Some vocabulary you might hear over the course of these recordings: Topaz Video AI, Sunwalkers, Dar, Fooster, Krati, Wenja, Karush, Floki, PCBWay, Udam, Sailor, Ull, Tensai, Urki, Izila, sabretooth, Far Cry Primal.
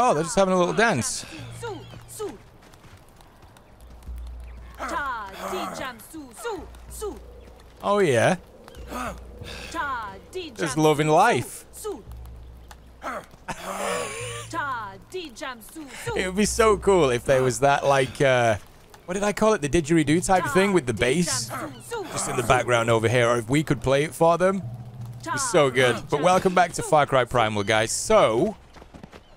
Oh, they're just having a little dance. Oh, yeah. Just loving life. It would be so cool if there was that, like, what did I call it? The didgeridoo type thing with the bass just in the background over here. Or if we could play it for them. It'd be so good. But welcome back to Far Cry Primal, guys. So,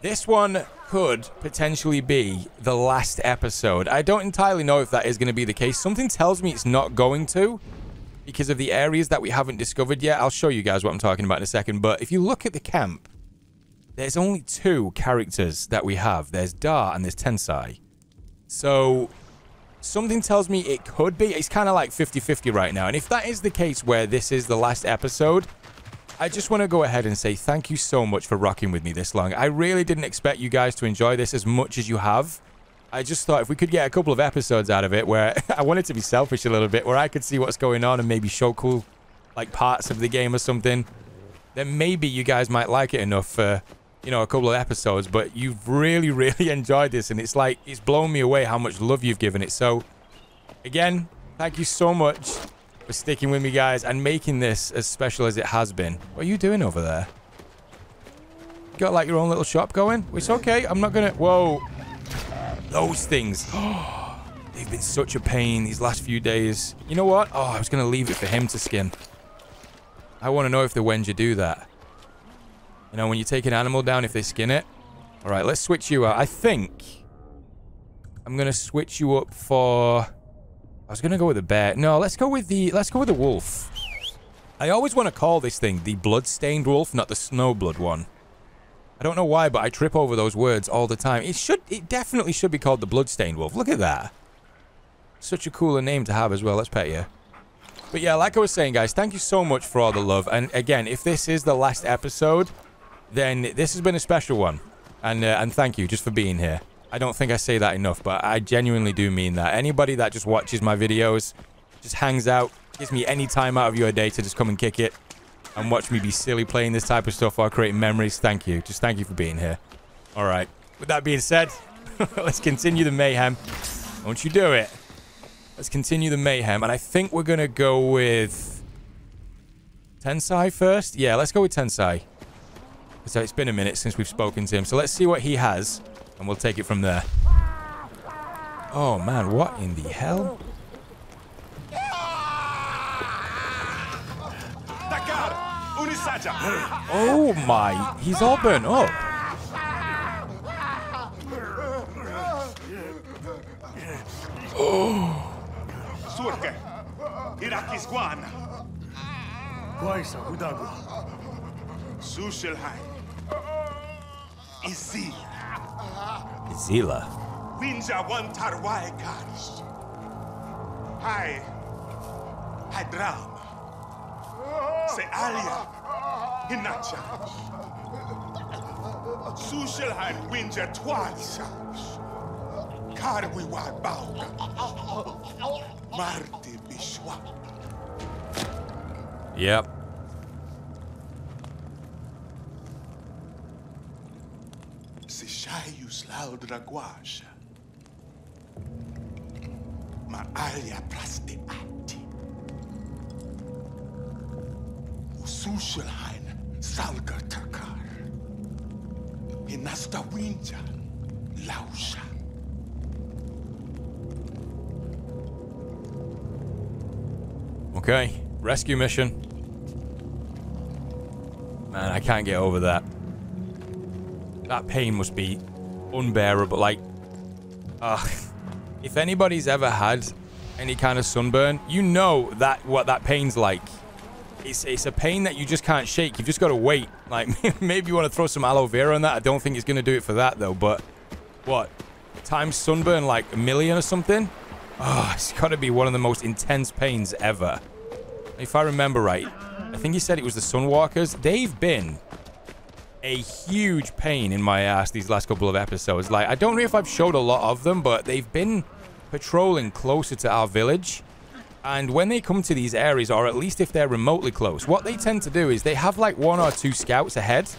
this one could potentially be the last episode. I don't entirely know if that is going to be the case. Something tells me it's not going to, because of the areas that we haven't discovered yet. I'll show you guys what I'm talking about in a second. But if you look at the camp, there's only two characters that we have. There's Dar and there's Tensai. So, something tells me it could be. It's kind of like 50-50 right now. And if that is the case where this is the last episode, I just want to go ahead and say thank you so much for rocking with me this long. I really didn't expect you guys to enjoy this as much as you have. I just thought if we could get a couple of episodes out of it where I wanted to be selfish a little bit, where I could see what's going on and maybe show cool, like, parts of the game or something, then maybe you guys might like it enough for, you know, a couple of episodes. But you've really, really enjoyed this, and it's like, it's blown me away how much love you've given it. So, again, thank you so much for sticking with me, guys, and making this as special as it has been. What are you doing over there? You got, like, your own little shop going? It's okay. I'm not gonna... Whoa. Those things. They've been such a pain these last few days. You know what? Oh, I was going to leave it for him to skin. I want to know if the Wenja do that. You know, when you take an animal down, if they skin it. All right, let's switch you out. I think I'm going to switch you up for... I was going to go with the bear. No, let's go with the wolf. I always want to call this thing the blood-stained wolf, not the snow-blood one. I don't know why, but I trip over those words all the time. It definitely should be called the Bloodstained Wolf. Look at that. Such a cooler name to have as well. Let's pet you. But yeah, like I was saying, guys, thank you so much for all the love. And again, if this is the last episode, then this has been a special one. And thank you just for being here. I don't think I say that enough, but I genuinely do mean that. Anybody that just watches my videos, just hangs out, gives me any time out of your day to just come and kick it and watch me be silly playing this type of stuff while creating memories. Thank you. Just thank you for being here. All right. With that being said, let's continue the mayhem. Don't you do it. Let's continue the mayhem. And I think we're going to go with Tensai first. Yeah, let's go with Tensai. So it's been a minute since we've spoken to him. So let's see what he has, and we'll take it from there. Oh, man. What in the hell? Oh my, he's all burnt up. Oh. Izila. Wenja one tarwai cars. Hi. Hadram. Se alia. Inacha. Sushil had Wenja twice. Karwi wa bauga. Marti bishwa. Yep. Sishayus loud raguasha. Ma alia plaste ati. Sushil had Salga Takar Inasta Wenja Lausha . Okay, rescue mission. Man, I can't get over that. That pain must be unbearable. Like, if anybody's ever had any kind of sunburn, you know that what that pain's like. It's a pain that you just can't shake. You've just got to wait. Like, maybe you want to throw some aloe vera on that. I don't think it's going to do it for that, though. But, what? Times sunburn, like, 1,000,000 or something? Oh, it's got to be one of the most intense pains ever. If I remember right, I think he said it was the Sunwalkers. They've been a huge pain in my ass these last couple of episodes. Like, I don't know if I've showed a lot of them, but they've been patrolling closer to our village. And when they come to these areas, or at least if they're remotely close, what they tend to do is they have like 1 or 2 scouts ahead.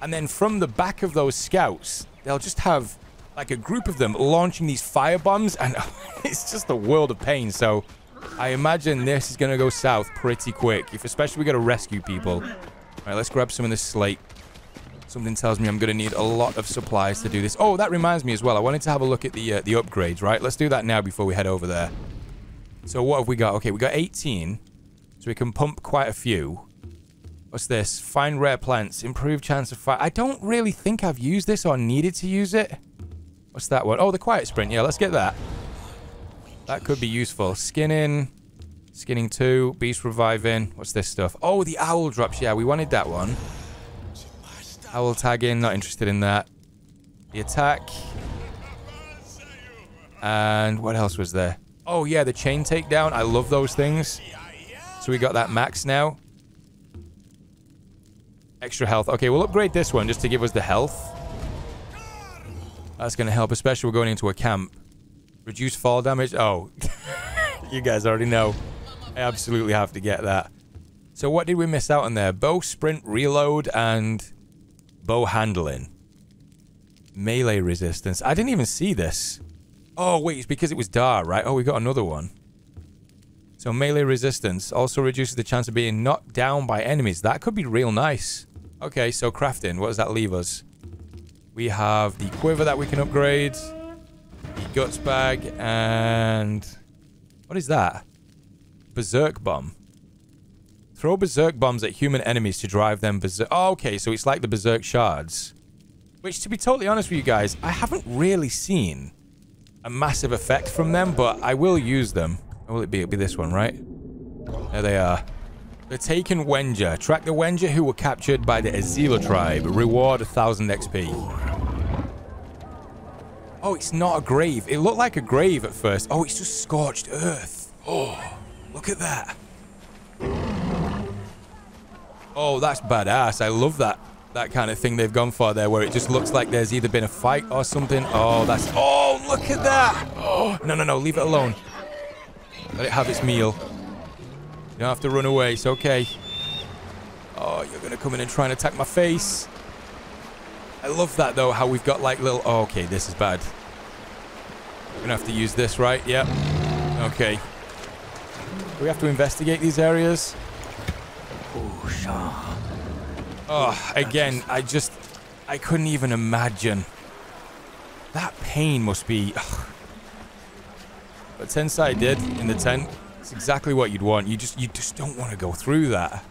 And then from the back of those scouts, they'll just have like a group of them launching these fire bombs, and it's just a world of pain. So I imagine this is gonna go south pretty quick, if especially we gotta rescue people. All right, let's grab some of this slate. Something tells me I'm gonna need a lot of supplies to do this. Oh, that reminds me as well, I wanted to have a look at the upgrades, right? Let's do that now before we head over there. So what have we got? Okay, we got 18, so we can pump quite a few. What's this? Find rare plants, improved chance of fire. I don't really think I've used this or needed to use it. What's that one? Oh, the quiet sprint. Yeah, let's get that. That could be useful. Skinning. Skinning 2. Beast reviving. What's this stuff? Oh, the owl drops. Yeah, we wanted that one. Owl tagging. Not interested in that. The attack. And what else was there? Oh, yeah, the chain takedown. I love those things. So we got that max now. Extra health. Okay, we'll upgrade this one just to give us the health. That's going to help, especially we're going into a camp. Reduce fall damage. Oh, you guys already know. I absolutely have to get that. So what did we miss out on there? Bow, sprint, reload, and bow handling. Melee resistance. I didn't even see this. Oh, wait, it's because it was Dar, right? Oh, we got another one. So melee resistance also reduces the chance of being knocked down by enemies. That could be real nice. Okay, so crafting, what does that leave us? We have the quiver that we can upgrade, the guts bag, and what is that? Berserk bomb. Throw berserk bombs at human enemies to drive them berserk. Oh, okay, so it's like the berserk shards, which, to be totally honest with you guys, I haven't really seen a massive effect from them, but I will use them. What will it be? It'll be this one, right? There they are. The Taken Wenja. Track the Wenja who were captured by the Izila tribe. Reward 1,000 XP. Oh, it's not a grave. It looked like a grave at first. Oh, it's just scorched earth. Oh, look at that. Oh, that's badass. I love that. That kind of thing they've gone for there, where it just looks like there's either been a fight or something. Oh, that's... Oh, look at that. Oh, no, no, no. Leave it alone. Let it have its meal. You don't have to run away. It's okay. Oh, you're going to come in and try and attack my face. I love that, though, how we've got, like, little... Oh, okay, this is bad. We're going to have to use this, right? Yep. Okay. Do we have to investigate these areas? Oh, again, I couldn't even imagine. That pain must be... But Tensai did in the tent. It's exactly what you'd want. You just don't want to go through that.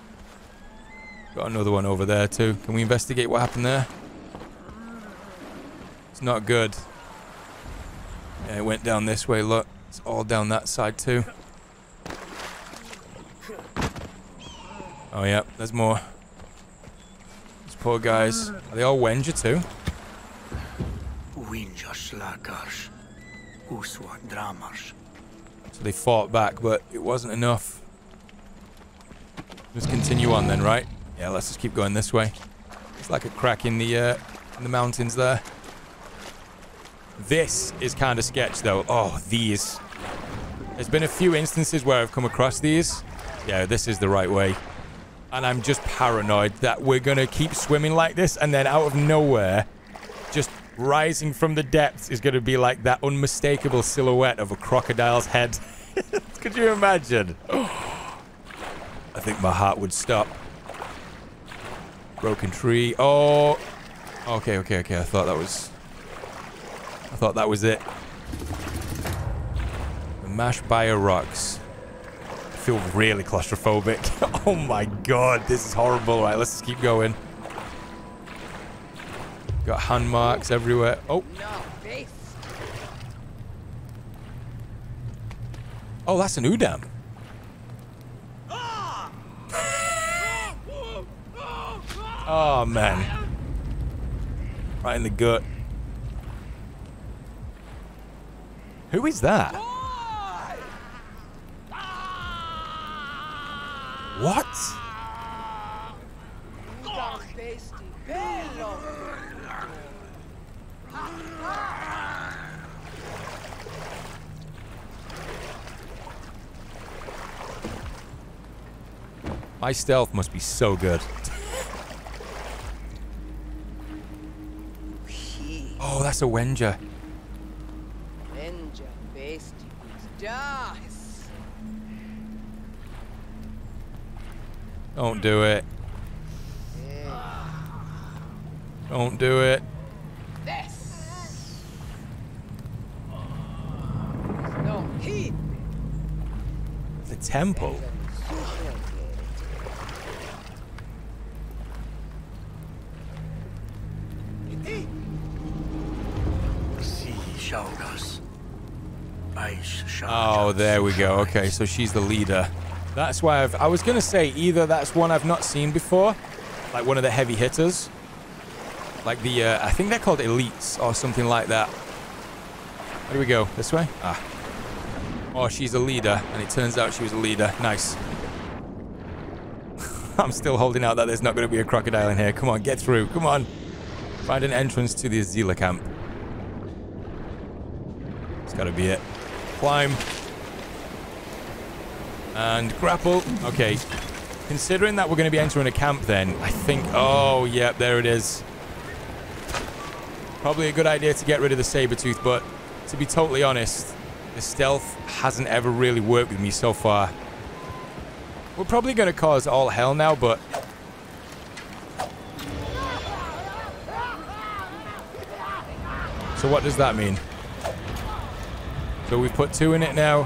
Got another one over there too. Can we investigate what happened there? It's not good. Yeah, it went down this way. Look, it's all down that side too. Oh yeah, there's more. These poor guys. Are they all Wenja too? Wenja slakars. So they fought back, but it wasn't enough. Let's continue on then, right? Yeah, let's just keep going this way. It's like a crack in the mountains there. This is kind of sketch, though. Oh, these. There's been a few instances where I've come across these. Yeah, this is the right way. And I'm just paranoid that we're going to keep swimming like this, and then out of nowhere, just... rising from the depths is going to be like that unmistakable silhouette of a crocodile's head. Could you imagine? Oh, I think my heart would stop. Broken tree. Oh. Okay, okay, okay. I thought that was it. Mashed by a rocks. I feel really claustrophobic. Oh my god, this is horrible. All right, let's just keep going. Got hand marks everywhere. Oh. Oh, that's an Udam. Oh, man. Right in the gut. Who is that? What? My stealth must be so good. Oh, that's a Wenja. Wenja based stars. Don't do it. Yeah. Don't do it. This. No heat. The temple. Oh, there we go. Okay, so she's the leader. That's why I was going to say either that's one I've not seen before, like one of the heavy hitters, like the, I think they're called elites or something like that. Where do we go? This way? Ah. Oh, she's a leader, and it turns out she was a leader. Nice. I'm still holding out that there's not going to be a crocodile in here. Come on, get through. Come on. Find an entrance to the Izila camp. It's got to be it. Climb. And grapple. Okay. Considering that we're going to be entering a camp then, I think... Oh, yeah, there it is. Probably a good idea to get rid of the saber-tooth, but to be totally honest, the stealth hasn't ever really worked with me so far. We're probably going to cause all hell now, but... So what does that mean? So we've put two in it now.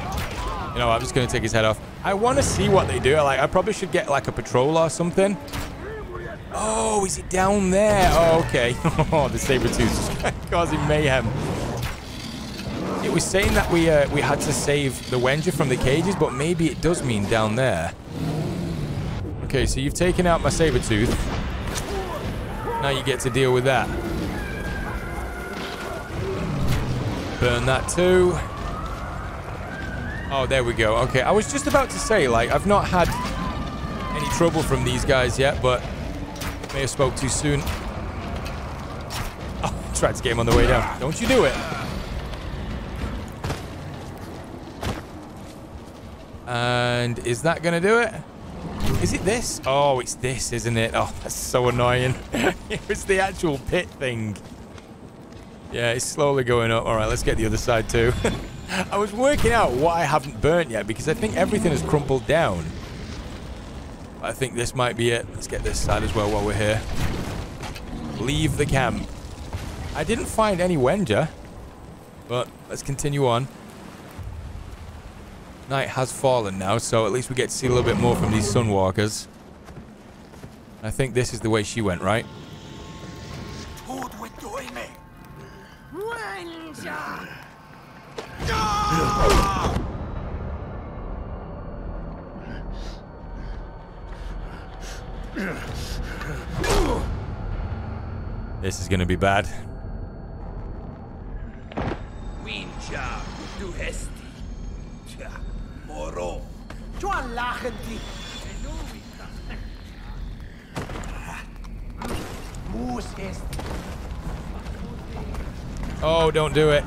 You know, I'm just going to take his head off. I want to see what they do. Like, I probably should get, like, a patrol or something. Oh, is it down there? Oh, okay. Oh, the saber-tooth causing mayhem. It was saying that we had to save the Wenja from the cages, but maybe it does mean down there. Okay, so you've taken out my saber-tooth. Now you get to deal with that. Burn that too. Oh, there we go. Okay, I was just about to say, like, I've not had any trouble from these guys yet, but may have spoke too soon. Oh, tried to get him on the way down. Don't you do it. And is that going to do it? Is it this? Oh, it's this, isn't it? Oh, that's so annoying. It was the actual pit thing. Yeah, it's slowly going up. All right, let's get the other side too. I was working out what I haven't burnt yet because I think everything has crumpled down. I think this might be it. Let's get this side as well while we're here. Leave the camp. I didn't find any Wenja, but let's continue on. Night has fallen now, so at least we get to see a little bit more from these Sunwalkers. I think this is the way she went, right? This is going to be bad. Oh, don't do it.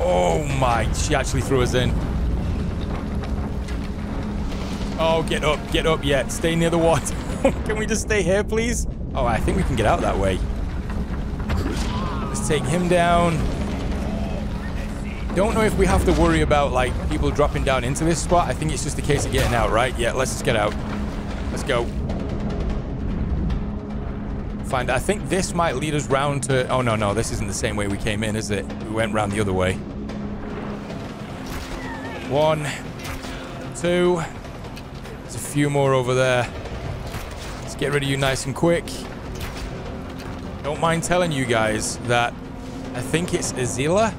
Oh my, she actually threw us in. Oh, get up, yeah. Stay near the water. Can we just stay here, please? Oh, I think we can get out that way. Let's take him down. Don't know if we have to worry about, like, people dropping down into this spot. I think it's just a case of getting out, right? Yeah, let's just get out. Let's go. Find. I think this might lead us round to... Oh, no, no. This isn't the same way we came in, is it? We went round the other way. 1, 2... There's a few more over there. Let's get rid of you nice and quick. Don't mind telling you guys that I think it's Izila. A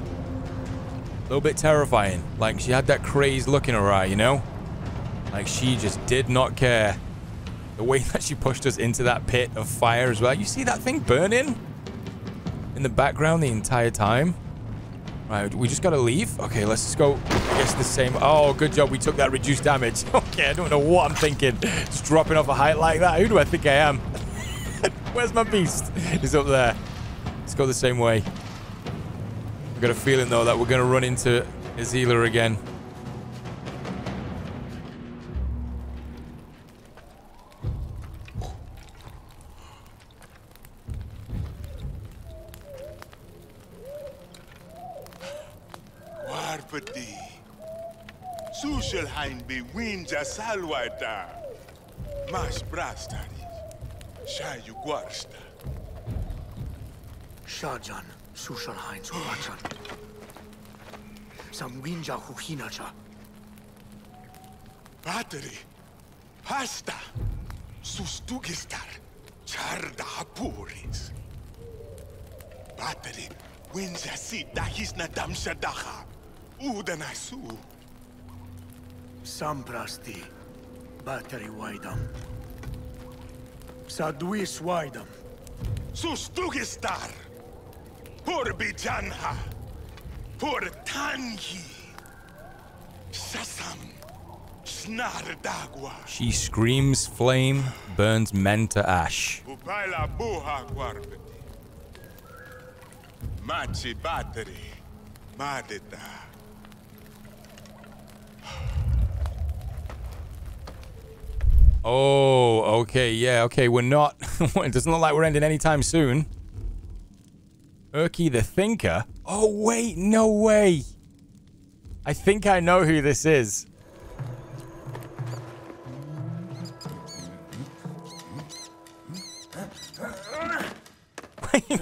little bit terrifying. Like, she had that crazed look in her eye, you know? Like, she just did not care. The way that she pushed us into that pit of fire as well. You see that thing burning in the background the entire time? Right, we just gotta leave. Okay, let's just go. I guess the same. Oh, good job. We took that reduced damage. Okay, I don't know what I'm thinking. Just dropping off a height like that. Who do I think I am? Where's my beast? He's up there. Let's go the same way. I've got a feeling, though, that we're going to run into Izila again. Warpati. Sushelhein be Wenja Salwata. Mas Brastani. Shayu Guarsta. Shajan. Sushalhain's Huachan. Some Winja Huhinacha. Battery. Pasta. Sustugistar. Charda Hapuris. Battery. Winja Sita Hisnadam Shadaha. Udanasu. Samprasti. Battery Waidam. Sadwis Waidam. Sustugistar. Por Bijanha, Por Tangi, Sasam, Snardagua. She screams flame, burns men to ash. Upaila buha guarbeti. Machi bateri, madita. Oh, okay, yeah, okay, we're not. It doesn't look like we're ending anytime soon. Urki the Thinker? Oh, wait, no way. I think I know who this is.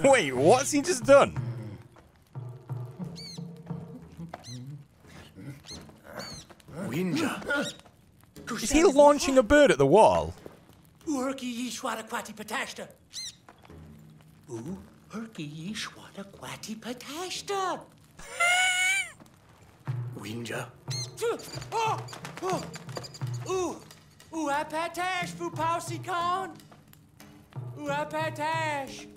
Wait, what's he just done? Wenja. Is he launching a bird at the wall? Urki Yishwara Kwati Patashta. Ooh. Urki Yishwata Kwati Patashta. Wenja. Ooh, I patash, Fupausi Khan. Ooh, I patash.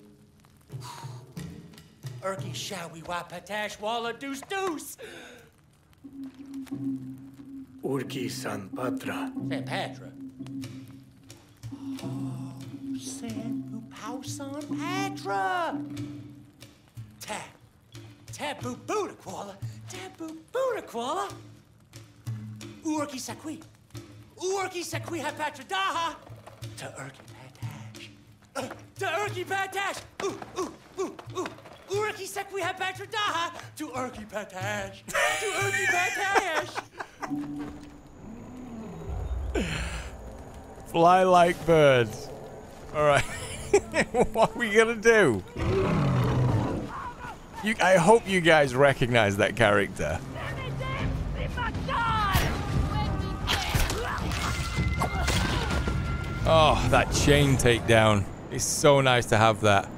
Urki Shawi Wa Patash Walla Deuce Deuce. Urki San Patra. San Patra. Oh, San House on Patra! Tabu Buddha Kuala! Tabu Buddha Kuala! Urki Sakui! Urki Sakui ha Patra Daha! To Urki Patash! To Urki Patash! Urki Sakui ha Patra Daha! To Urki Patash! To Urki Patash! Fly like birds. Alright. What are we gonna do? I hope you guys recognize that character. Oh, that chain takedown. It's so nice to have that.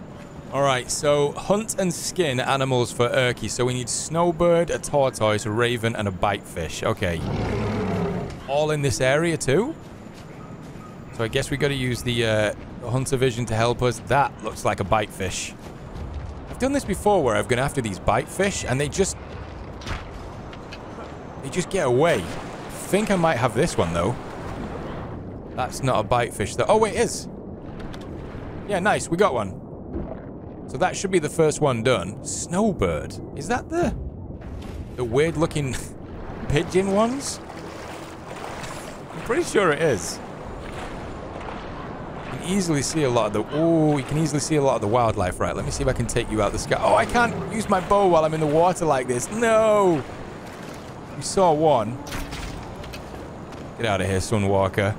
Alright, so hunt and skin animals for Urki. So we need snowbird, a tortoise, a raven, and a bitefish. Okay. All in this area too? So I guess we gotta use the... Hunter vision to help us. That looks like a bite fish. I've done this before where I've gone after these bite fish and they just get away. I think I might have this one though. That's not a bite fish though. Oh, it is. Yeah, nice. We got one. So that should be the first one done. Snowbird. Is that the weird looking pigeon ones? I'm pretty sure it is. You can easily see a lot of the... Oh, you can easily see a lot of the wildlife. Right, let me see if I can take you out the sky. Oh, I can't use my bow while I'm in the water like this. No! You saw one. Get out of here, Sunwalker.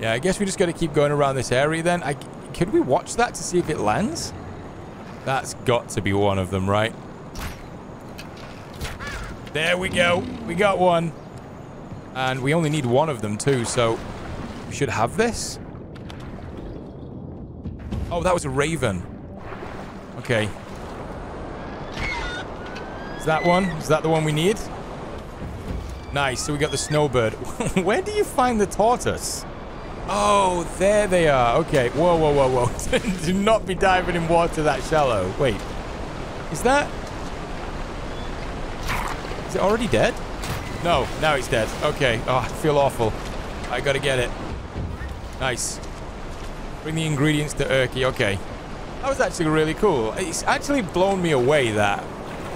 Yeah, I guess we just got to keep going around this area then. Could we watch that to see if it lands? That's got to be one of them, right? There we go. We got one. And we only need one of them too, so we should have this. Oh, that was a raven. Okay. Is that one? Is that the one we need? Nice. So we got the snowbird. Where do you find the tortoise? Oh, there they are. Okay. Whoa, whoa, whoa, whoa. Do not be diving in water that shallow. Wait. Is that... Is it already dead? No. Now it's dead. Okay. Oh, I feel awful. I gotta get it. Nice. Bring the ingredients to Urki. Okay. That was actually really cool. It's actually blown me away that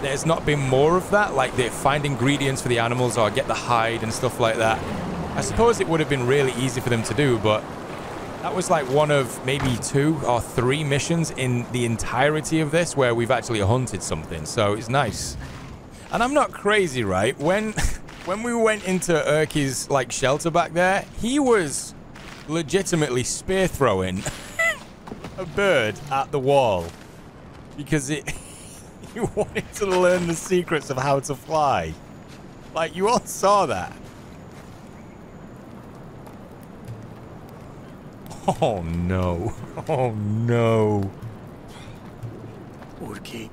there's not been more of that. Like, they find ingredients for the animals or get the hide and stuff like that. I suppose it would have been really easy for them to do, but that was like one of maybe 2 or 3 missions in the entirety of this where we've actually hunted something, so it's nice. And I'm not crazy, right? When we went into Urki's, like, shelter back there, he was legitimately spear-throwing a bird at the wall because he wanted to learn the secrets of how to fly. Like, you all saw that. Oh, no. Oh, no. Urki.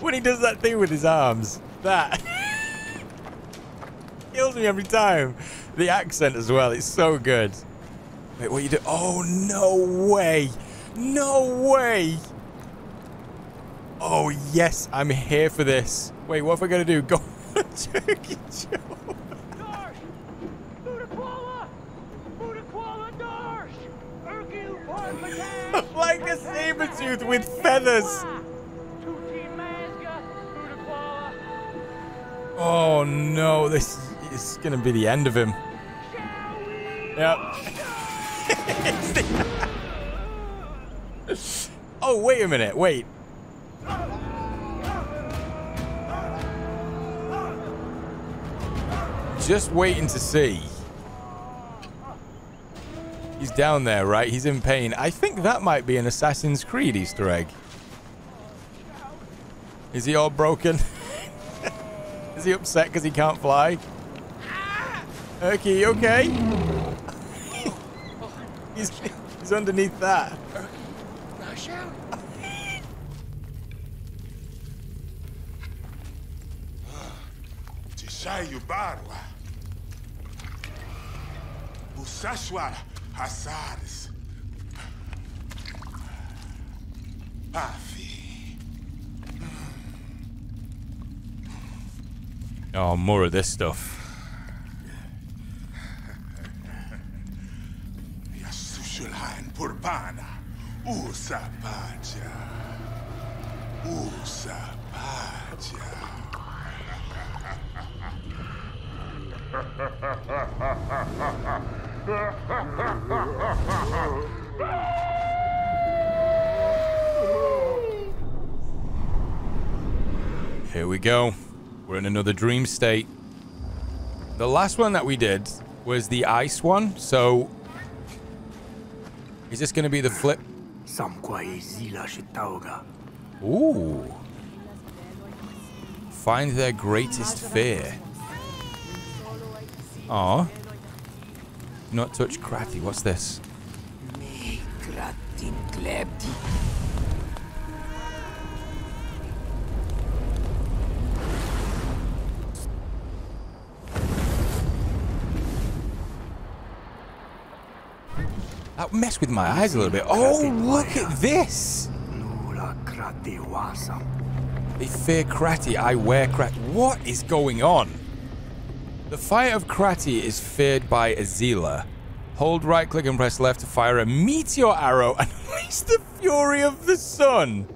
When he does that thing with his arms, that... Kills me every time. The accent as well. It's so good. Wait, what are you doing? Oh, no way. No way. Oh, yes. I'm here for this. Wait, what have I got to do? Go on Turkey Joe. Like a saber tooth with feathers. Oh, no. This... It's going to be the end of him. Yep. Oh, wait a minute. Wait. Just waiting to see. He's down there, right? He's in pain. I think that might be an Assassin's Creed Easter egg. Is he all broken? Is he upset because he can't fly? Urki, you okay? he's underneath that. Oh, more of this stuff. Here we go. We're in another dream state. The last one that we did was the ice one, so... Is this going to be the flip? Ooh. Find their greatest fear. Aw. Not touch Krati. What's this? That messed with my eyes a little bit. Oh, look at this! They fear Krati, I wear Krati. What is going on? The fire of Krati is feared by Izila. Hold right click and press left to fire a meteor arrow and unleash the fury of the sun.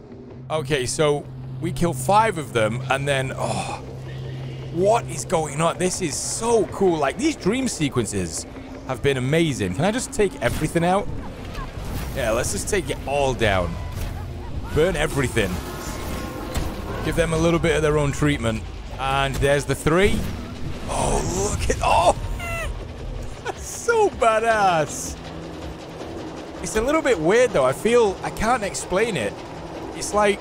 Okay, so we kill 5 of them and then, oh, what is going on? This is so cool. Like, these dream sequences have been amazing. Can I just take everything out? Yeah, let's just take it all down. Burn everything. Give them a little bit of their own treatment. And there's the 3. Oh, look at, oh! So badass. It's a little bit weird though. I feel I can't explain it. It's like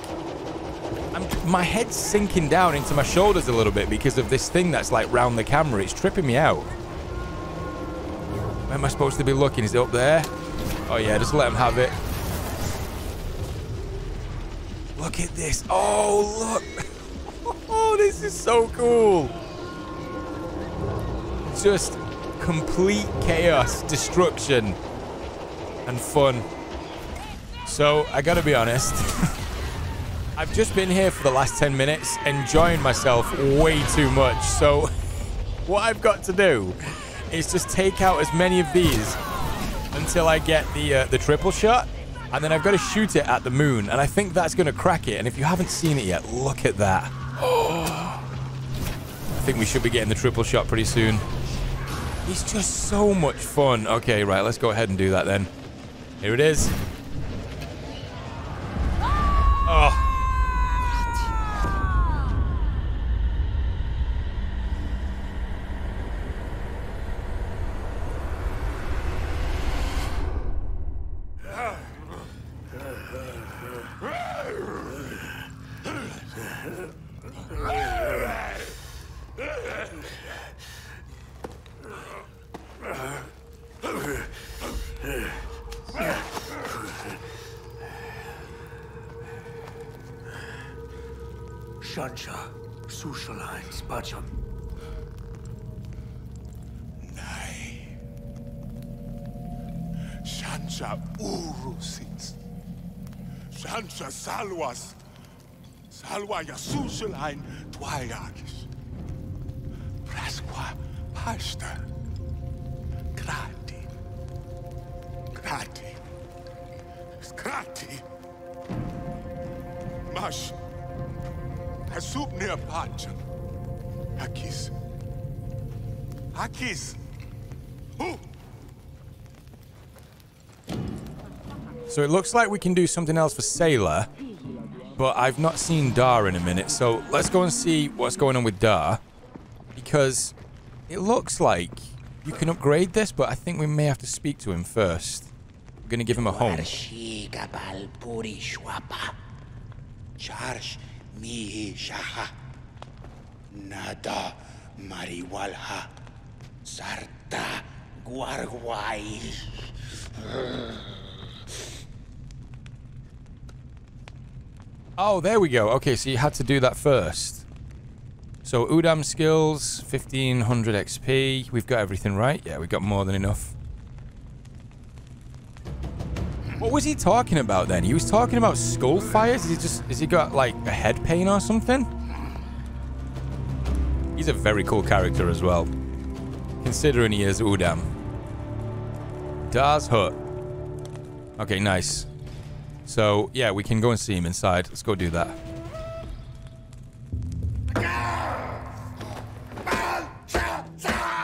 my head's sinking down into my shoulders a little bit because of this thing that's like round the camera. It's tripping me out. Where am I supposed to be looking? Is it up there? Oh yeah, just let him have it. Look at this. Oh look. Oh, this is so cool. Just complete chaos, destruction, and fun. So, I gotta be honest. I've just been here for the last 10 minutes, enjoying myself way too much. So, what I've got to do is just take out as many of these until I get the triple shot. And then I've got to shoot it at the moon. And I think that's gonna crack it. And if you haven't seen it yet, look at that. Oh. I think we should be getting the triple shot pretty soon. It's just so much fun. Okay, right, let's go ahead and do that then. Here it is. Oh. Ein Dwajagis, Prasqua Pasta, Krati, Krati, Krati, Mash, Hasub near Pachan, Akis, Akis, who? So it looks like we can do something else for Sailor. But I've not seen Dar in a minute, so let's go and see what's going on with Dar. Because it looks like you can upgrade this, but I think we may have to speak to him first. We're going to give him a home. Oh, there we go. Okay, so you had to do that first. So, Udam skills, 1500 XP. We've got everything right. Yeah, we've got more than enough. What was he talking about then? He was talking about skull fires? Has he got, like, a head pain or something? He's a very cool character as well. Considering he is Udam. Dar's hut. Okay, nice. So, yeah, we can go and see him inside. Let's go do that.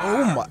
Oh, my...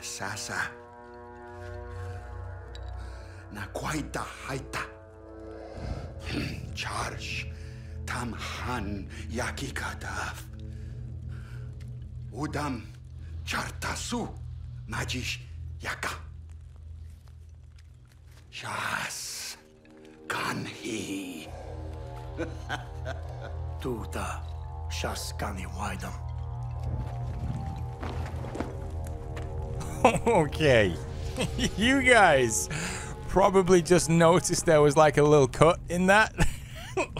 Sasa na quaita haita charge Tamhan yakikataf. Udam chartasu majish yaka. Shas kanhi. Tuta shas kani waidam. Okay. You guys probably just noticed there was like a little cut in that.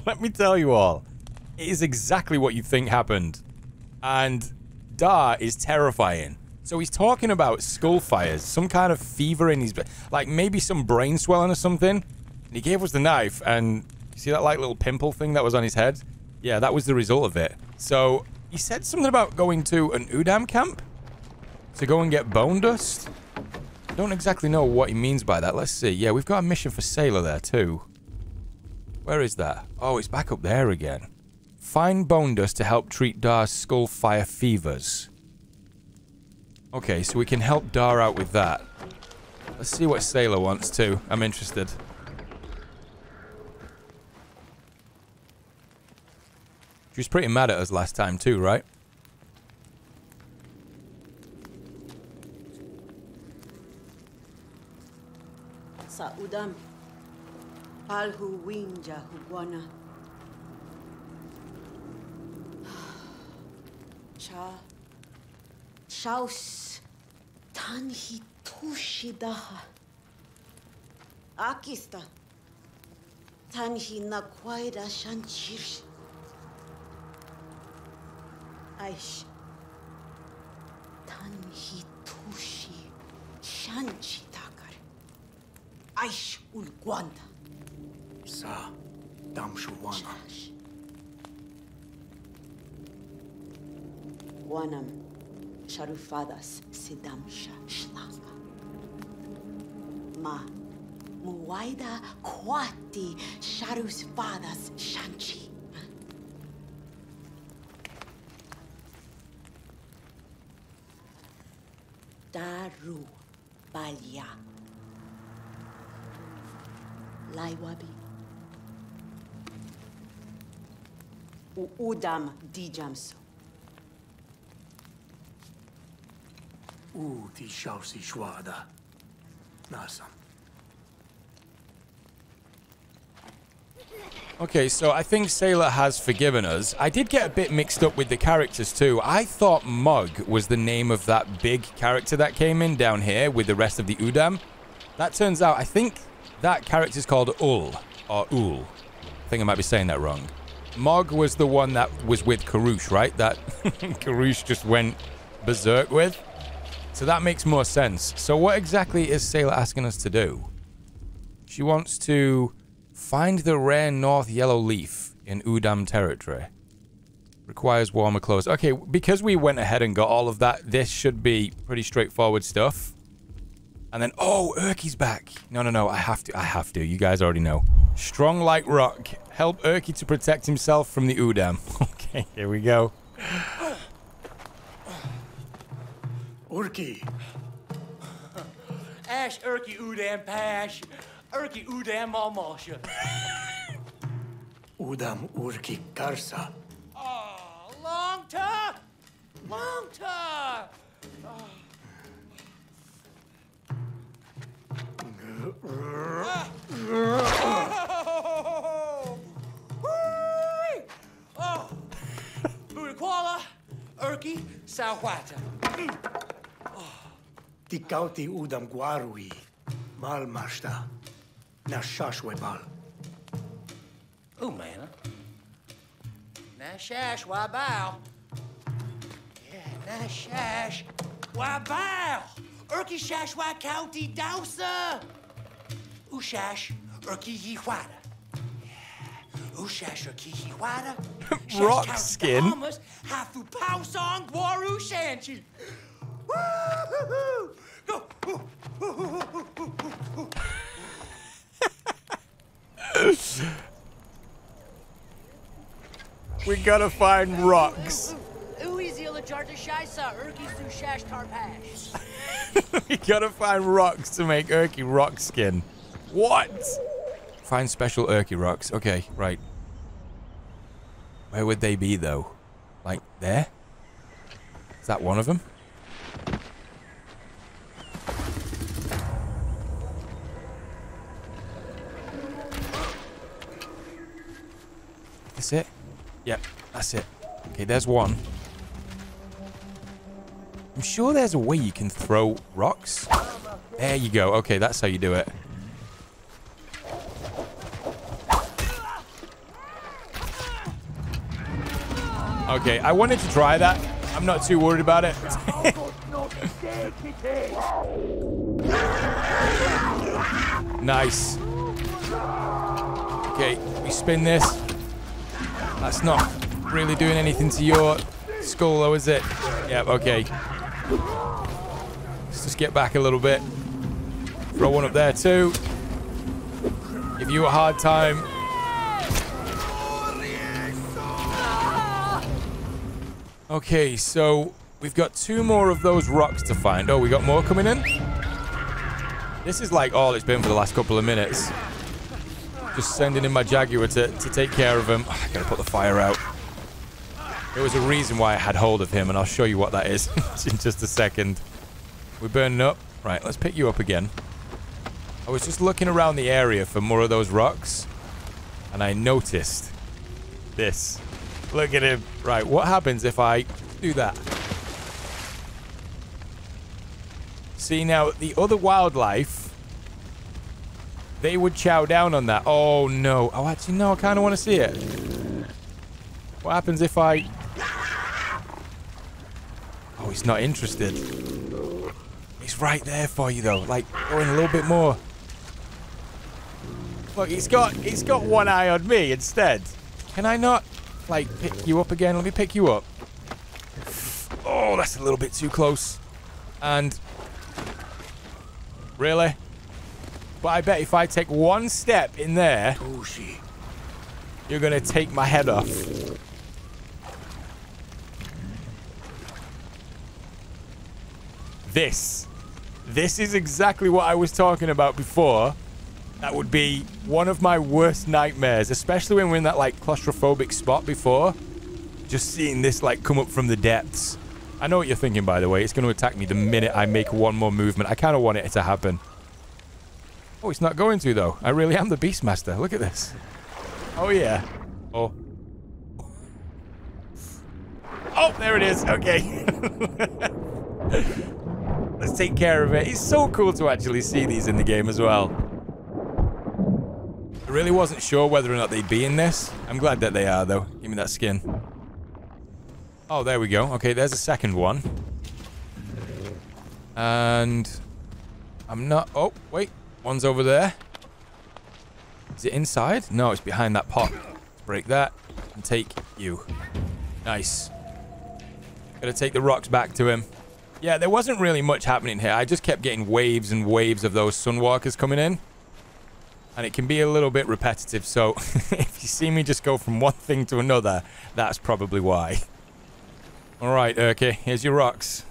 Let me tell you all, it is exactly what you think happened. And Dar is terrifying. So he's talking about skull fires, some kind of fever in his, like maybe some brain swelling or something. And he gave us the knife, and you see that like little pimple thing that was on his head? Yeah, that was the result of it. So he said something about going to an Udam camp to go and get bone dust. Don't exactly know what he means by that. Let's see. Yeah, we've got a mission for Sailor there too. Where is that? Oh, it's back up there again. Find bone dust to help treat Dar's skull fire fevers. Okay, so we can help Dar out with that. Let's see what Sailor wants too. I'm interested. She was pretty mad at us last time too, right? Udam, Alhu Wenja Huwana Cha Chaus Tanhi Tushidaha Akista Tanhi Nakwaida Shanchir Aish Tanhi Tushi Shanchi. Aish ulguanda. Sa damshuwana. Wanam sharufadas sidamsha shlaka. Ma muwaida kwati sharufadas shanchi. Daru balya. Laiwabi. Udam dijamso. Di shausi shwada. Nasam. Okay, so I think Sailor has forgiven us. I did get a bit mixed up with the characters too. I thought Mug was the name of that big character that came in down here with the rest of the Udam. That turns out, I think that character's called Ull, or Ull. I think I might be saying that wrong. Mog was the one that was with Karush, right? That Karush just went berserk with. So that makes more sense. So what exactly is Sailor asking us to do? She wants to find the rare north yellow leaf in Udam territory. Requires warmer clothes. Okay, because we went ahead and got all of that, this should be pretty straightforward stuff. And then, oh, Urki's back. No, I have to. You guys already know. Strong like rock. Help Urki to protect himself from the Udam. Okay, here we go. Urki. Ash Urki Udam Pash. Urki Udam Mamasha. Udam Urki Karsa. Oh, long time. Long time. Oh. Burikwala, Urki, Sawata. Tikauti Udam Guarui, Malmashta, Nashashwebal. Oh, man. Nashash Wabao. Yeah, Nashash Wabao. Urki Shashwa County Dowsa! Ushash Urki Yiwada. Ushash Urki Yiwada. Rock skin. Hafu Pow Song Waru Shanchi. Woo! Go! We gotta find rocks. We gotta find rocks to make Urki rock skin. What? Find special Urki rocks. Okay, right. Where would they be, though? Like, there? Is that one of them? That's it? Yep, that's it. Okay, there's one. I'm sure there's a way you can throw rocks. There you go. Okay, that's how you do it. Okay, I wanted to try that. I'm not too worried about it. Nice. Okay, we spin this. That's not really doing anything to your skull, though, is it? Yep, okay. Let's just get back a little bit. Throw one up there, too. Give you a hard time. Okay, so we've got two more of those rocks to find. Oh, we got more coming in? This is like all it's been for the last couple of minutes. Just sending in my Jaguar to take care of him. Oh, I gotta put the fire out. There was a reason why I had hold of him, and I'll show you what that is in just a second. We're burning up. Right, let's pick you up again. I was just looking around the area for more of those rocks, and I noticed this. Look at him. Right, what happens if I do that? See, now, the other wildlife... they would chow down on that. Oh, no. Oh, actually, no. I kind of want to see it. What happens if I... oh, he's not interested. He's right there for you, though. Like, going a little bit more. Look, he's got one eye on me instead. Can I not, like, pick you up again? Let me pick you up. Oh, that's a little bit too close. And... really? But I bet if I take one step in there, you're going to take my head off. This is exactly what I was talking about before. That would be one of my worst nightmares, especially when we're in that, like, claustrophobic spot before. Just seeing this, like, come up from the depths. I know what you're thinking, by the way. It's going to attack me the minute I make one more movement. I kind of want it to happen. Oh, it's not going to, though. I really am the Beastmaster. Look at this. Oh, yeah. Oh. Oh, there it is. Okay. Let's take care of it. It's so cool to actually see these in the game as well. I really wasn't sure whether or not they'd be in this. I'm glad that they are, though. Give me that skin. Oh, there we go. Okay, there's a second one. And... I'm not... oh, wait. One's over there. Is it inside? No, it's behind that pot. Let's break that and take you. Nice. Gotta take the rocks back to him. Yeah, there wasn't really much happening here. I just kept getting waves and waves of those Sunwalkers coming in. And it can be a little bit repetitive, so if you see me just go from one thing to another, that's probably why. Alright, Urki, here's your rocks.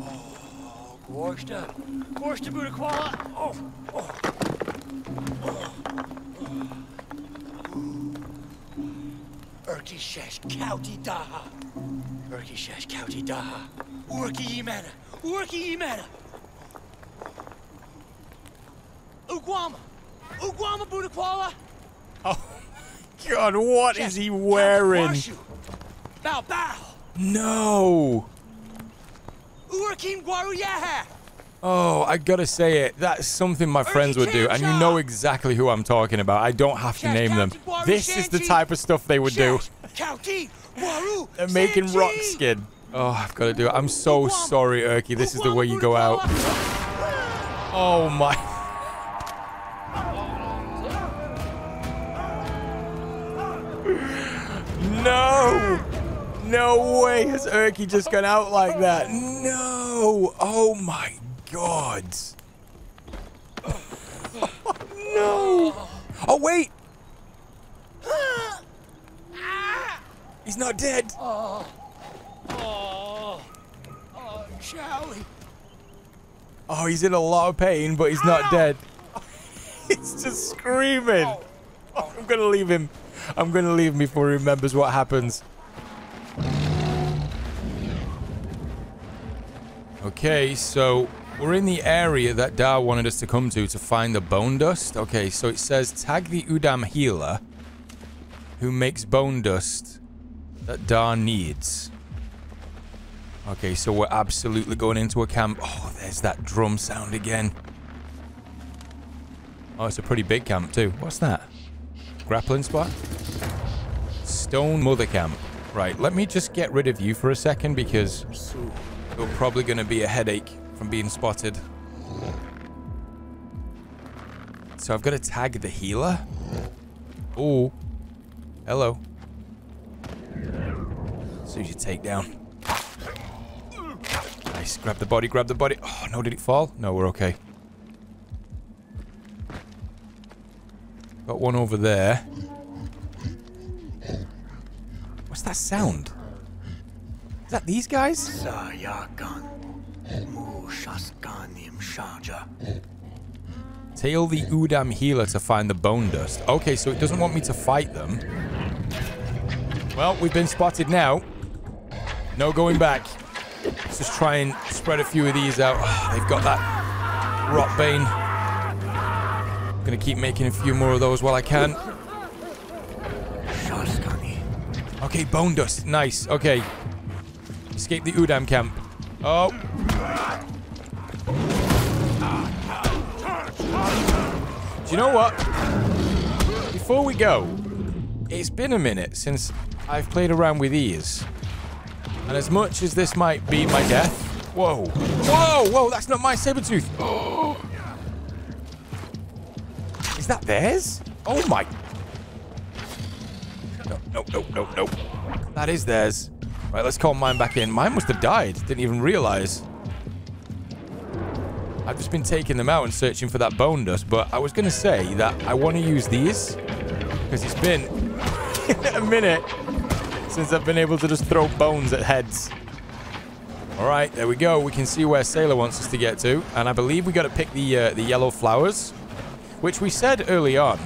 Oh, Gorster. Oh, God, what is he wearing? No. Oh, I gotta say it. That's something my friends would do, and you know exactly who I'm talking about. I don't have to name them. This is the type of stuff they would do. They're making rock skin. Oh, I've gotta do it. I'm so sorry, Urki. This is the way you go out. Oh, my. No! No way has Urki just gone out like that. No! Oh, my God. God. No. Oh, wait. He's not dead. Oh, he's in a lot of pain, but he's not dead. He's just screaming. Oh, I'm going to leave him. I'm going to leave before he remembers what happens. Okay, so we're in the area that Dar wanted us to come to find the bone dust. Okay, so it says tag the Udam healer who makes bone dust that Dar needs. Okay, so we're absolutely going into a camp. Oh, there's that drum sound again. Oh, it's a pretty big camp too. What's that? Grappling spot? Stone mother camp. Right, let me just get rid of you for a second because you're probably going to be a headache from being spotted. So I've got to tag the healer. Oh, hello. So you take down. Nice, grab the body, grab the body. Oh, no, did it fall? No, we're okay. Got one over there. What's that sound? Is that these guys? Tail the Udam healer to find the bone dust. Okay, so it doesn't want me to fight them. Well, we've been spotted now. No going back. Let's just try and spread a few of these out. Oh, they've got that rot bane. Gonna keep making a few more of those while I can. Okay, bone dust. Nice. Okay. Escape the Udam camp. Oh. Do you know what? Before we go, it's been a minute since I've played around with these. And as much as this might be my death... Whoa. Whoa! Whoa, that's not my Sabertooth. Oh. Is that theirs? Oh my... No, no, no, no, no. That is theirs. Right, let's call mine back in. Mine must have died. Didn't even realize. I've just been taking them out and searching for that bone dust, but I was going to say that I want to use these because it's been a minute since I've been able to just throw bones at heads. All right, there we go. We can see where Sailor wants us to get to, and I believe we got to pick the yellow flowers, which we said early on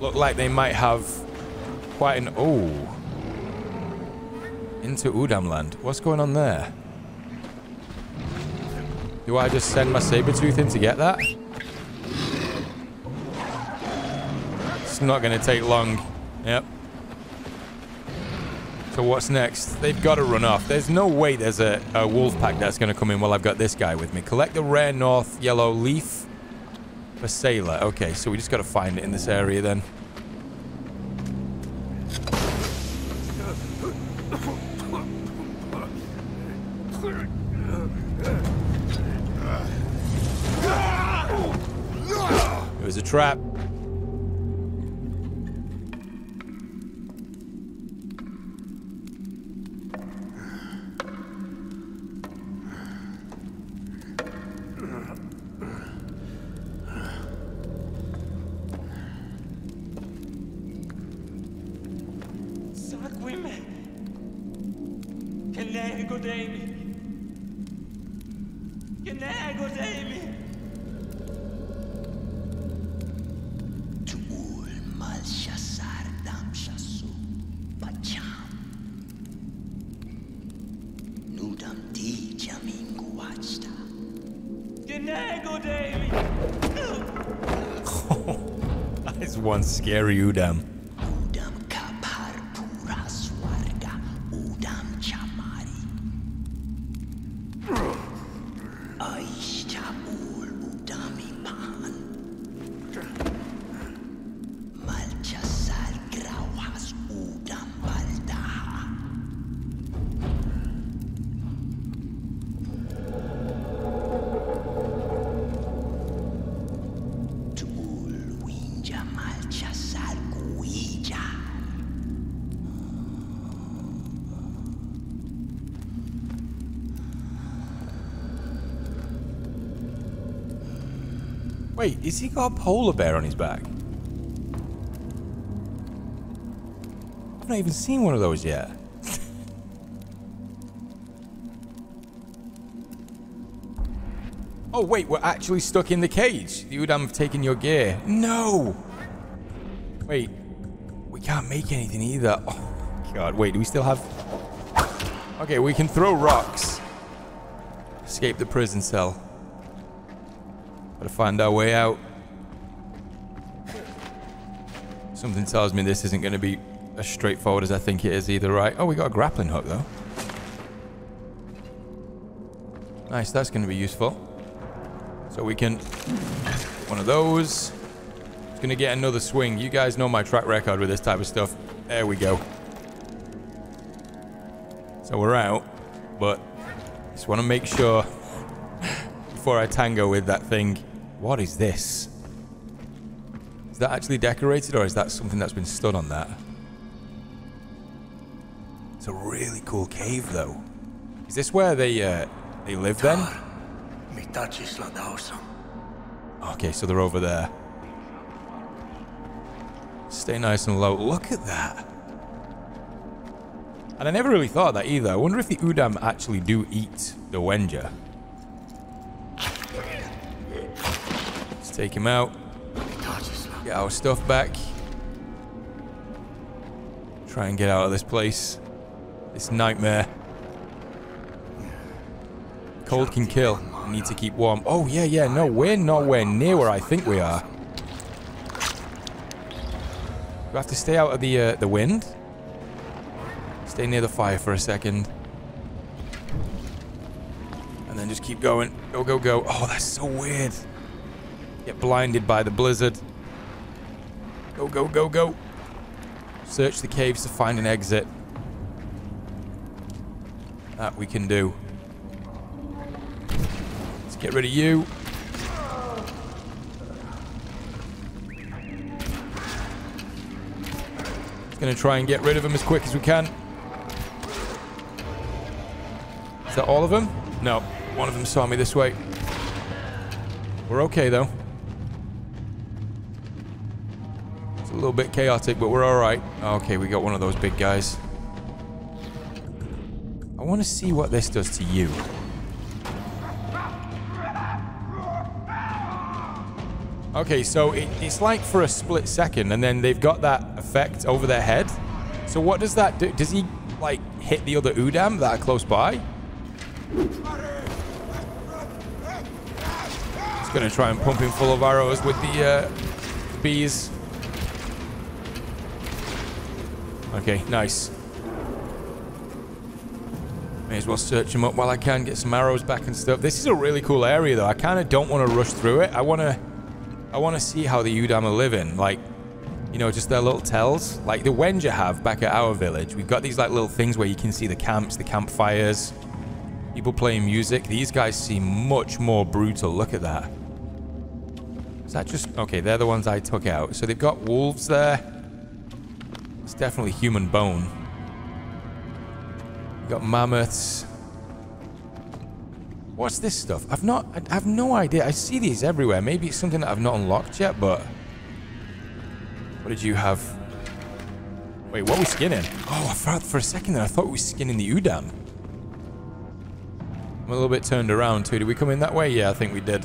looked like they might have quite an... Oh. Into Udam land. What's going on there? Do I just send my Sabertooth in to get that? It's not going to take long. Yep. So what's next? They've got to run off. There's no way there's a wolf pack that's going to come in while I've got this guy with me. Collect the rare north yellow leaf. A Sailor. Okay, so we just got to find it in this area then. It was a trap. That is one scary Udam. Wait, has he got a polar bear on his back? I've not even seen one of those yet. Oh wait, we're actually stuck in the cage. You would have taken your gear. No! Wait, we can't make anything either. Oh, God. Wait, do we still have... Okay, we can throw rocks. Escape the prison cell. Gotta find our way out. Something tells me this isn't going to be as straightforward as I think it is either, right? Oh, we got a grappling hook, though. Nice, that's going to be useful. So we can... One of those. It's going to get another swing. You guys know my track record with this type of stuff. There we go. So we're out, but just want to make sure before I tango with that thing. What is this? Is that actually decorated, or is that something that's been stood on that? It's a really cool cave, though. Is this where they live then? Okay, so they're over there. Stay nice and low. Look at that. And I never really thought of that either. I wonder if the Udam actually do eat the Wenja. Let's take him out. Get our stuff back. Try and get out of this place. This nightmare. Cold can kill. We need to keep warm. Oh, yeah, yeah. No, we're nowhere near where I think we are. We have to stay out of the wind. Stay near the fire for a second. And then just keep going. Go, go, go. Oh, that's so weird. Get blinded by the blizzard. Go, go, go, go. Search the caves to find an exit. That we can do. Let's get rid of you. Just gonna try and get rid of him as quick as we can. Is that all of them? No. One of them saw me this way. We're okay, though. It's a little bit chaotic, but we're all right. Okay, we got one of those big guys. I want to see what this does to you. Okay, so it's like for a split second, and then they've got that effect over their head. So what does that do? Does he, like, hit the other Udam that are close by? Just gonna try and pump him full of arrows with the bees. Okay, nice. May as well search him up while I can, get some arrows back and stuff. This is a really cool area, though. I kind of don't want to rush through it. I want to see how the Udam are living, like, you know, just their little tells, like the Wenja have back at our village. We've got these like little things where you can see the camps, the campfires. People playing music. These guys seem much more brutal. Look at that. Is that just... Okay, they're the ones I took out. So they've got wolves there. It's definitely human bone. We've got mammoths. What's this stuff? I have no idea. I see these everywhere. Maybe it's something that I've not unlocked yet, but... What did you have? Wait, what are we skinning? Oh, I forgot for a second there. I thought we were skinning the Udam. I'm a little bit turned around too. Did we come in that way? Yeah, I think we did.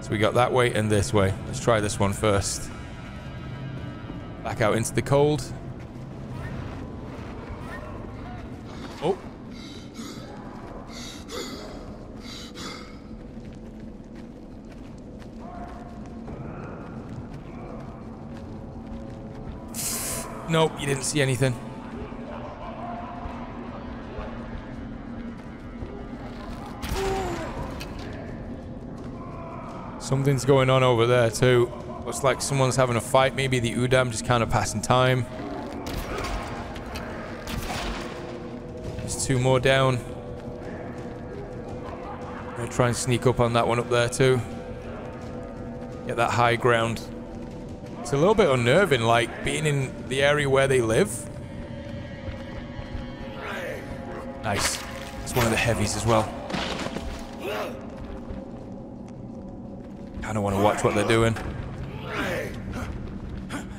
So we got that way and this way. Let's try this one first. Back out into the cold. Oh. Nope, you didn't see anything. Something's going on over there too. Looks like someone's having a fight. Maybe the Udam just kind of passing time. There's two more down. I'm gonna try and sneak up on that one up there too. Get that high ground. It's a little bit unnerving, like being in the area where they live. Nice. It's one of the heavies as well. I don't want to watch what they're doing.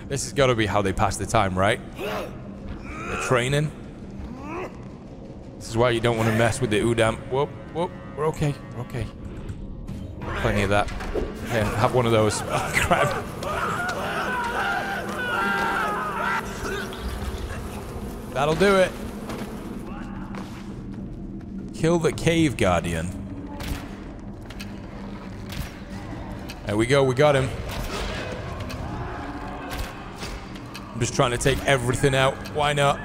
This has got to be how they pass the time, right? They're training. This is why you don't want to mess with the Udam. Whoop, whoop. We're okay. We're okay. Plenty of that. Yeah, have one of those. Oh, crap. That'll do it. Kill the cave guardian. There we go. We got him. I'm just trying to take everything out. Why not?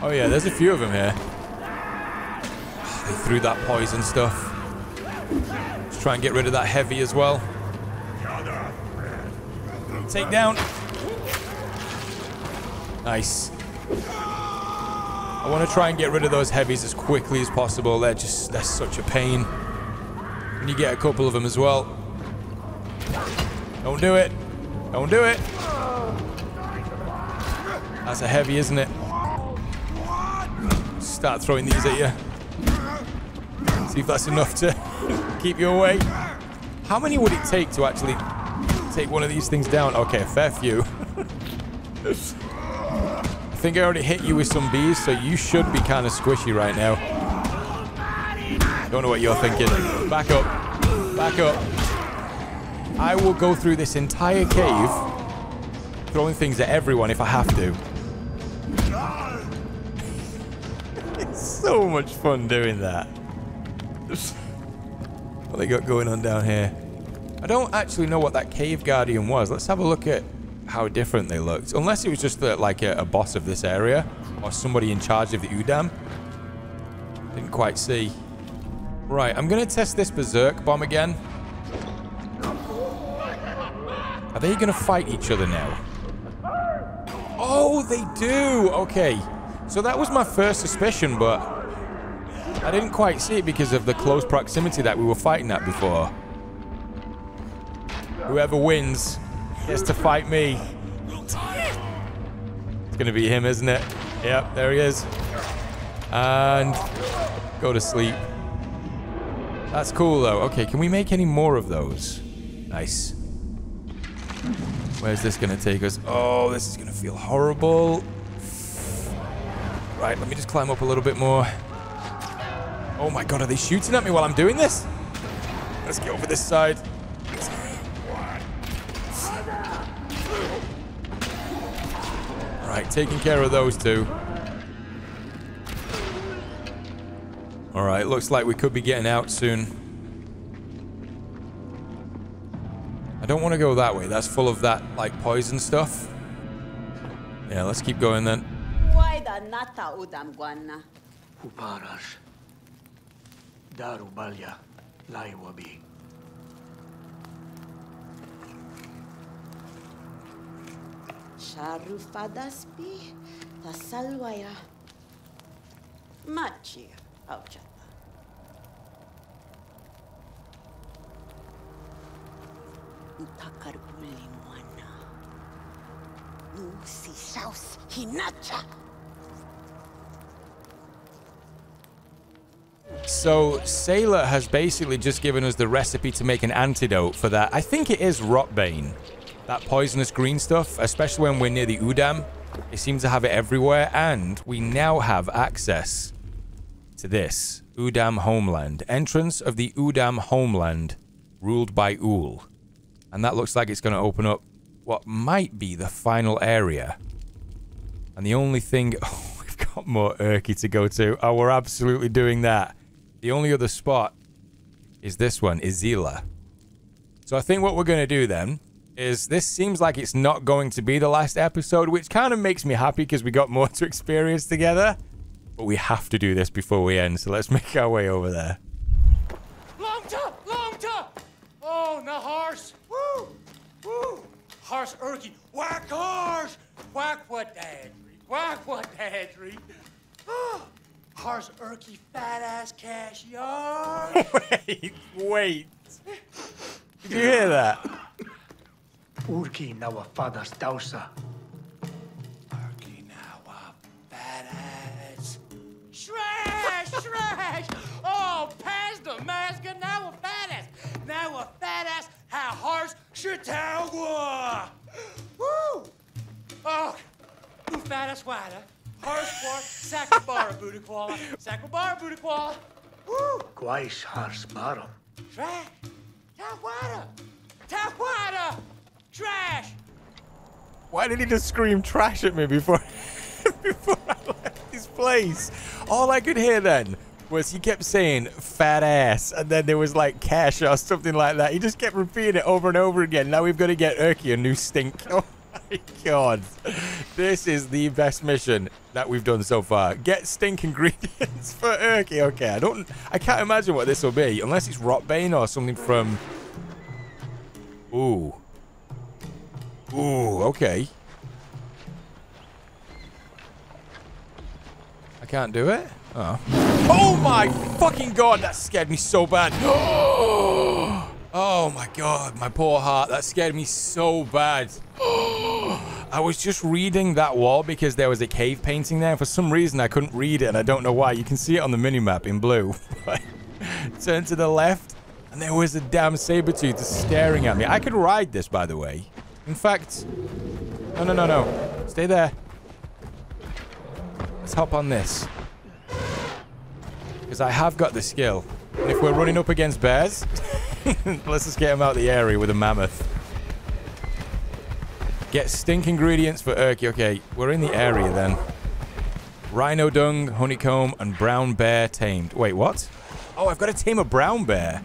Oh, yeah. There's a few of them here. They threw that poison stuff. Let's try and get rid of that heavy as well. Take down. Nice. I want to try and get rid of those heavies as quickly as possible. They're such a pain. And you get a couple of them as well. Don't do it. Don't do it. That's a heavy, isn't it? Start throwing these at you. See if that's enough to keep you away. How many would it take to actually take one of these things down? Okay, fair few. I think I already hit you with some bees, so you should be kind of squishy right now. Don't know what you're thinking. Back up. Back up. I will go through this entire cave throwing things at everyone if I have to. It's so much fun doing that. What they got going on down here? I don't actually know what that cave guardian was. Let's have a look at how different they looked. Unless it was just like a boss of this area or somebody in charge of the Udam. Didn't quite see. Right, I'm going to test this berserk bomb again. Are they going to fight each other now? Oh, they do. Okay. So that was my first suspicion, but I didn't quite see it because of the close proximity that we were fighting at before. Whoever wins gets to fight me. It's going to be him, isn't it? Yep, there he is. And go to sleep. That's cool, though. Okay, can we make any more of those? Nice. Where's this going to take us? Oh, this is going to feel horrible. Right, let me just climb up a little bit more. Oh, my God, are they shooting at me while I'm doing this? Let's get over this side. Right, taking care of those two. All right, looks like we could be getting out soon. I don't want to go that way. That's full of that, like, poison stuff. Yeah, let's keep going then. Sharufadaspi tasalwaya machi auchata. Utakarbulimwana nusi saus hinacha. So Sailor has basically just given us the recipe to make an antidote for that. I think it is rotbane. That poisonous green stuff, especially when we're near the Udam, it seems to have it everywhere, and we now have access to this. Udam Homeland. Entrance of the Udam Homeland, ruled by Ull. And that looks like it's going to open up what might be the final area. And the only thing... Oh, we've got more Urki to go to. Oh, we're absolutely doing that. The only other spot is this one, Izila. So I think what we're going to do then... is this seems like it's not going to be the last episode, which kind of makes me happy because we got more to experience together. But we have to do this before we end, so let's make our way over there. Long top! Long top! Oh, na horse! Woo! Woo! Horse Urki! Whack horse! Whack what dad! Whack what dad! Horse Urki fat ass cash yard! Wait! Wait! Did you hear that? Urki nawa fadas tausa. Urki nawa badass. Shrash! Shrash! Oh, pass the masker nawa badass. Nawa badass ha horse shitawa. Woo! Oh, who badass wada? Horse war sakabara booty koala. Sakabara booty koala. Woo! Kwaish horse bottom. Shrash! Tawada! Tawada! Trash! Why did he just scream trash at me before, before I left this place? All I could hear then was he kept saying fat ass, and then there was like cash or something like that. He just kept repeating it over and over again. Now we've got to get Urki a new stink. Oh my god. This is the best mission that we've done so far. Get stink ingredients for Urki. Okay, I can't imagine what this will be, unless it's Rotbane or something from... Ooh. Ooh, okay. I can't do it? Oh. Oh my fucking god, that scared me so bad. Oh my god, my poor heart, that scared me so bad. I was just reading that wall because there was a cave painting there. For some reason, I couldn't read it, and I don't know why. You can see it on the minimap in blue. Turn to the left, and there was a damn saber-tooth staring at me. I could ride this, by the way. In fact, no, no, no, no. Stay there. Let's hop on this. Because I have got the skill. And if we're running up against bears, let's just get them out of the area with a mammoth. Get stink ingredients for Urki. Okay, we're in the area then. Rhino dung, honeycomb, and brown bear tamed. Wait, what? Oh, I've got to tame a brown bear.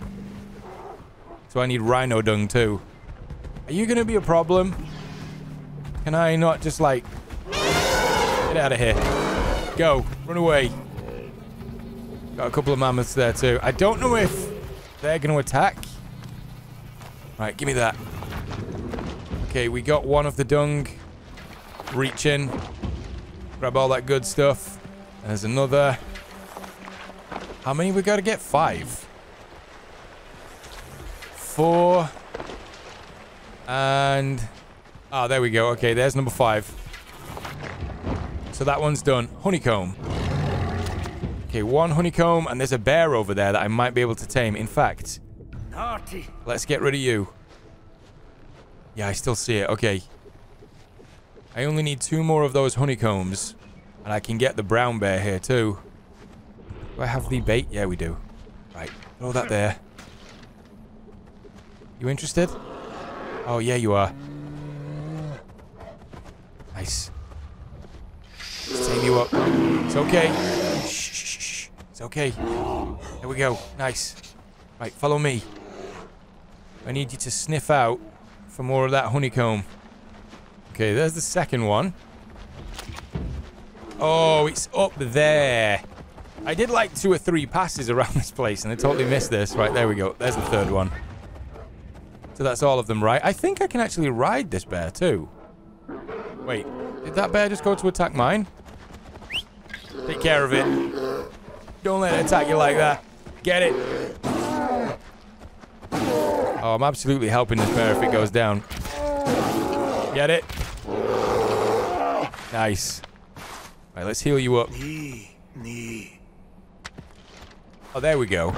So I need rhino dung too. Are you going to be a problem? Can I not just, like... Get out of here. Go. Run away. Got a couple of mammoths there, too. I don't know if they're going to attack. Right, give me that. Okay, we got one of the dung. Reach in. Grab all that good stuff. There's another. How many we got to get? 5. 4... And, oh, there we go. Okay, there's number 5. So that one's done. Honeycomb. Okay, one honeycomb, and there's a bear over there that I might be able to tame. In fact, let's get rid of you. Yeah, I still see it. Okay. I only need 2 more of those honeycombs, and I can get the brown bear here too. Do I have the bait? Yeah, we do. Right, throw that there. You interested? Oh, yeah, you are. Nice. Let's tame you up. It's okay. Shh, shh, shh. It's okay. There we go. Nice. Right, follow me. I need you to sniff out for more of that honeycomb. Okay, there's the second one. Oh, it's up there. I did like 2 or 3 passes around this place, and I totally missed this. Right, there we go. There's the third one. So that's all of them, right? I think I can actually ride this bear, too. Wait, did that bear just go to attack mine? Take care of it. Don't let it attack you like that. Get it. Oh, I'm absolutely helping this bear if it goes down. Get it. Nice. Right, let's heal you up. Oh, there we go.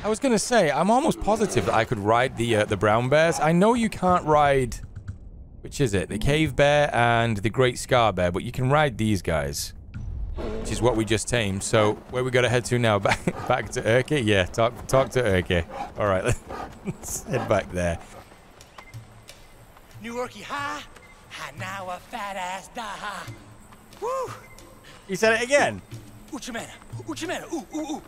I was going to say, I'm almost positive that I could ride the brown bears. I know you can't ride... Which is it? The cave bear and the great scar bear. But you can ride these guys. Which is what we just tamed. So, where we got to head to now? Back to Urki? Yeah, talk to Urki. Alright, let's head back there. New Urki, ha? Ha, now a fat ass da ha. Woo! He said it again. Uchimena, uchimena, ooh, ooh, ooh.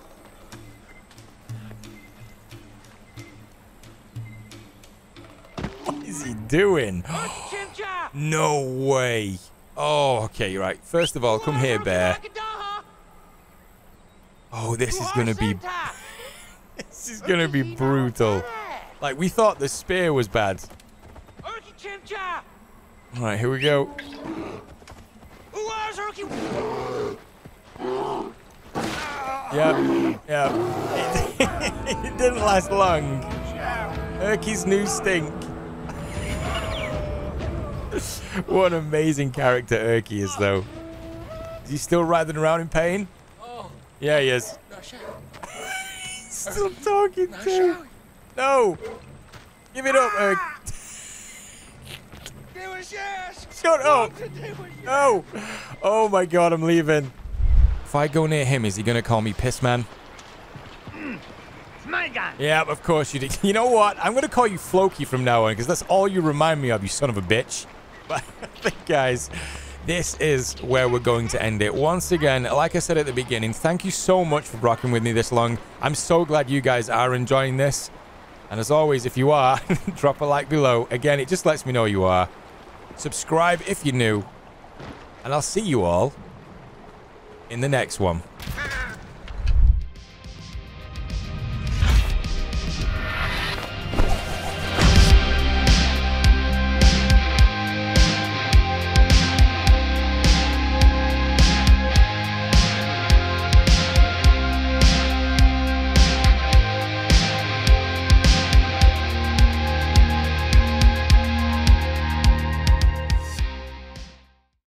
What is he doing? No way. Oh, okay, right. First of all, come here, bear. Oh, this is gonna be... This is gonna be brutal. Like, we thought the spear was bad. Alright, here we go. Yep, yep. It didn't last long. Urki's new stink. What an amazing character Urki is, though. Is he still writhing around in pain? Yeah, he is. He's still talking to him. No! Give it up, Urki. Shut up! No! Oh my god, I'm leaving. If I go near him, is he gonna call me piss man? Yeah, of course you did. You know what? I'm gonna call you Floki from now on, because that's all you remind me of, you son of a bitch. But I think, guys, this is where we're going to end it. Once again, like I said at the beginning, thank you so much for rocking with me this long. I'm so glad you guys are enjoying this. And as always, if you are, drop a like below. Again, it just lets me know you are. Subscribe if you're new. And I'll see you all in the next one.